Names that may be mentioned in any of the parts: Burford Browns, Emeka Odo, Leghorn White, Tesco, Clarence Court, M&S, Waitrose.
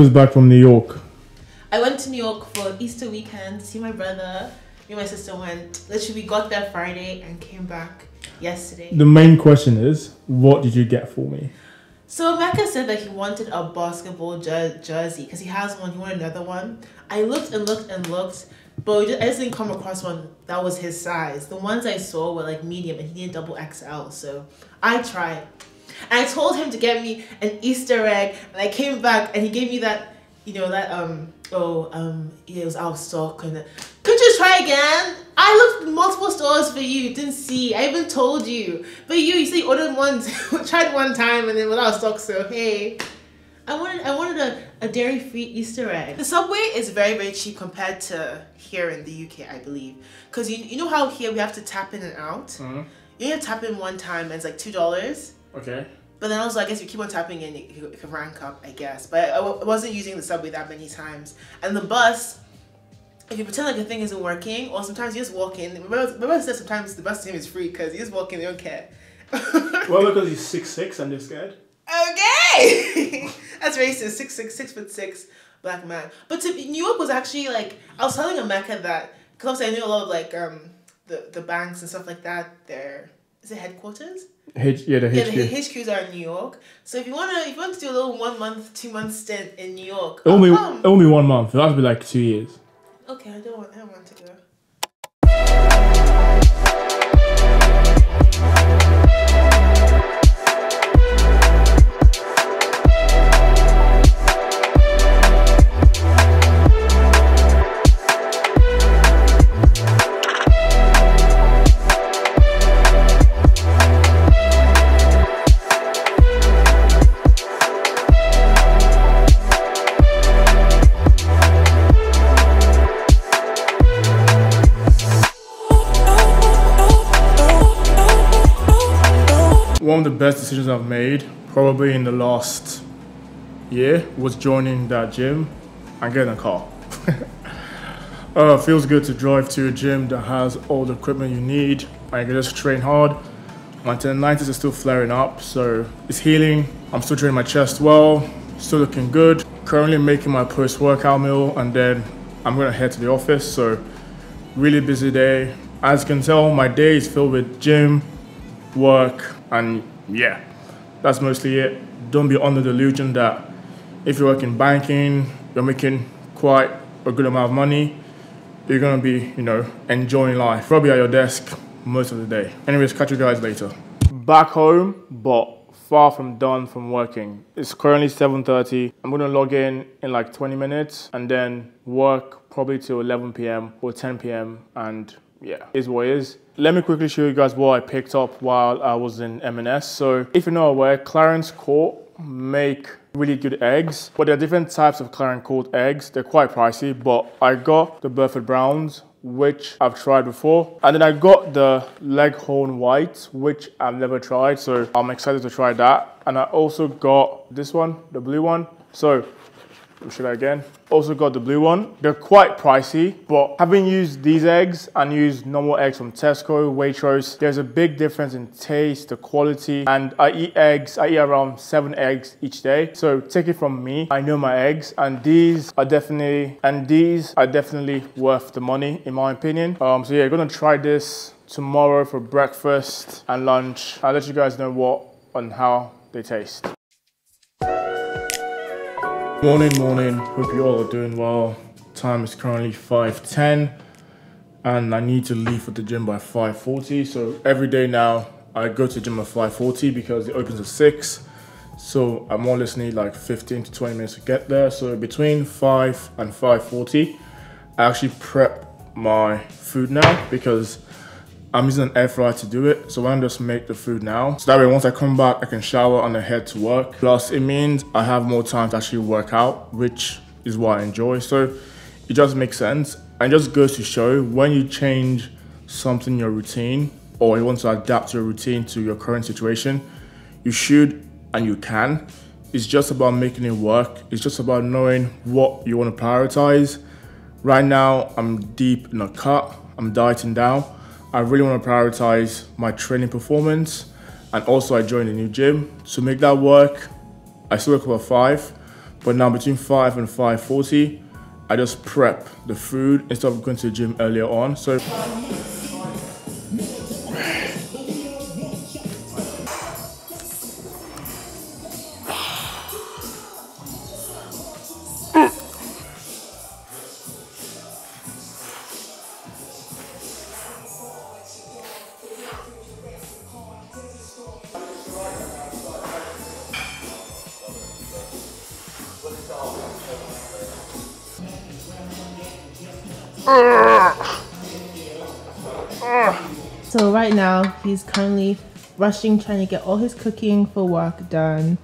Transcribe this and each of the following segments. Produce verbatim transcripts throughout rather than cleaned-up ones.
who's back from New York. I went to New York for Easter weekend to see my brother. Me and my sister went. Literally, we got there Friday and came back yesterday. The main question is, what did you get for me? So Emeka said that he wanted a basketball jer jersey because he has one. He wanted another one. I looked and looked and looked, but we just, I just didn't come across one that was his size. The ones I saw were like medium, and he needed double X L. So I tried, and I told him to get me an Easter egg. And I came back, and he gave me that, you know, that um oh um yeah, it was out of stock. And could you try again? I looked multiple stores for you, didn't see. I even told you, but you you say ordered once, tried one time, and then without stock. So hey, I wanted I wanted a, a dairy free Easter egg. The Subway is very very cheap compared to here in the U K, I believe, because you you know how here we have to tap in and out. Mm-hmm. You have to tap in one time and it's like two dollars. Okay. But then also, I guess you keep on tapping in, it can rank up, I guess. But I wasn't using the subway that many times. And the bus, if you pretend like the thing isn't working, or sometimes you just walk in. Remember, remember I said sometimes the bus team is free because you just walk in, they don't care. Well, because he's six six and they're scared. Okay! That's racist. six six, six foot six, black man. But to, New York was actually like, I was telling Emeka that, because obviously I knew a lot of like um, the, the banks and stuff like that, their, is it headquarters? H yeah, the H Q. Yeah, the H Qs are in New York. So if you wanna, if you want to do a little one month, two month stint in New York, it'll be um, only one month. That'll be like two years. Okay, I don't want, I don't want to go. One of the best decisions I've made probably in the last year was joining that gym and getting a car. uh, feels good to drive to a gym that has all the equipment you need. I can just train hard. My tendonitis is still flaring up, so it's healing. I'm still training my chest well, still looking good. Currently making my post-workout meal, and then I'm gonna head to the office, so really busy day. As you can tell, my day is filled with gym, work, and yeah, that's mostly it. Don't be under the illusion that if you work in banking, you're making quite a good amount of money, you're gonna be, you know, enjoying life. Probably at your desk most of the day. Anyways, catch you guys later. Back home, but far from done from working. It's currently seven thirty. I'm gonna log in in like twenty minutes and then work probably till eleven p m or ten p m and yeah, is what it is. Let me quickly show you guys what I picked up while I was in M and S. So if you're not aware, Clarence Court make really good eggs, but there are different types of Clarence Court eggs. They're quite pricey, but I got the Burford Browns, which I've tried before. And then I got the Leghorn White, which I've never tried. So I'm excited to try that. And I also got this one, the blue one. So let me show that again. Also got the blue one. They're quite pricey, but having used these eggs and used normal eggs from Tesco, Waitrose, there's a big difference in taste, the quality, and I eat eggs, I eat around seven eggs each day. So take it from me, I know my eggs, and these are definitely, and these are definitely worth the money in my opinion. Um, so yeah, I'm gonna try this tomorrow for breakfast and lunch. I'll let you guys know what and how they taste. Morning, morning. Hope you all are doing well. Time is currently five ten and I need to leave for the gym by five forty. So every day now I go to the gym at five forty because it opens at six. So I more or less need like fifteen to twenty minutes to get there. So between five and five forty, I actually prep my food now because I'm using an air fryer to do it, so I'm just make the food now. So that way, once I come back, I can shower and I head to work. Plus, it means I have more time to actually work out, which is what I enjoy. So it just makes sense. And it just goes to show, when you change something in your routine, or you want to adapt your routine to your current situation, you should and you can. It's just about making it work. It's just about knowing what you want to prioritize. Right now, I'm deep in a cut. I'm dieting down. I really want to prioritize my training performance, and also I joined a new gym. To make that work, I still wake up at five, But now between five and five forty, I just prep the food instead of going to the gym earlier on. So So right now he's currently rushing, trying to get all his cooking for work done.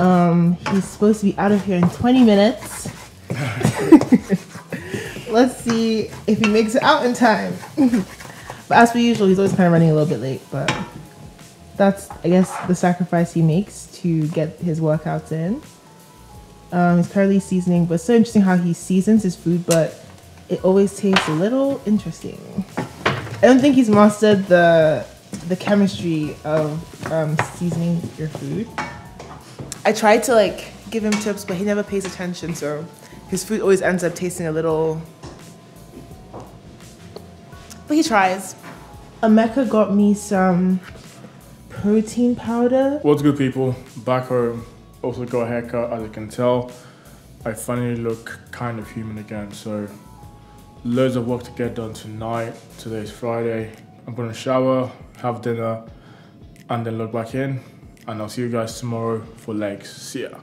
Um, he's supposed to be out of here in twenty minutes. Let's see if he makes it out in time. But as per usual, he's always kind of running a little bit late, but that's, I guess, the sacrifice he makes to get his workouts in. Um, he's currently seasoning, but it's so interesting how he seasons his food, but it always tastes a little interesting. I don't think he's mastered the the chemistry of um, seasoning your food. I tried to like give him tips, but he never pays attention, so his food always ends up tasting a little, but he tries. Emeka got me some protein powder. What's good, people? Back home. Also got a haircut, as you can tell. I finally look kind of human again, so loads of work to get done tonight. Today's Friday. I'm gonna shower, have dinner, and then log back in. And I'll see you guys tomorrow for legs. See ya.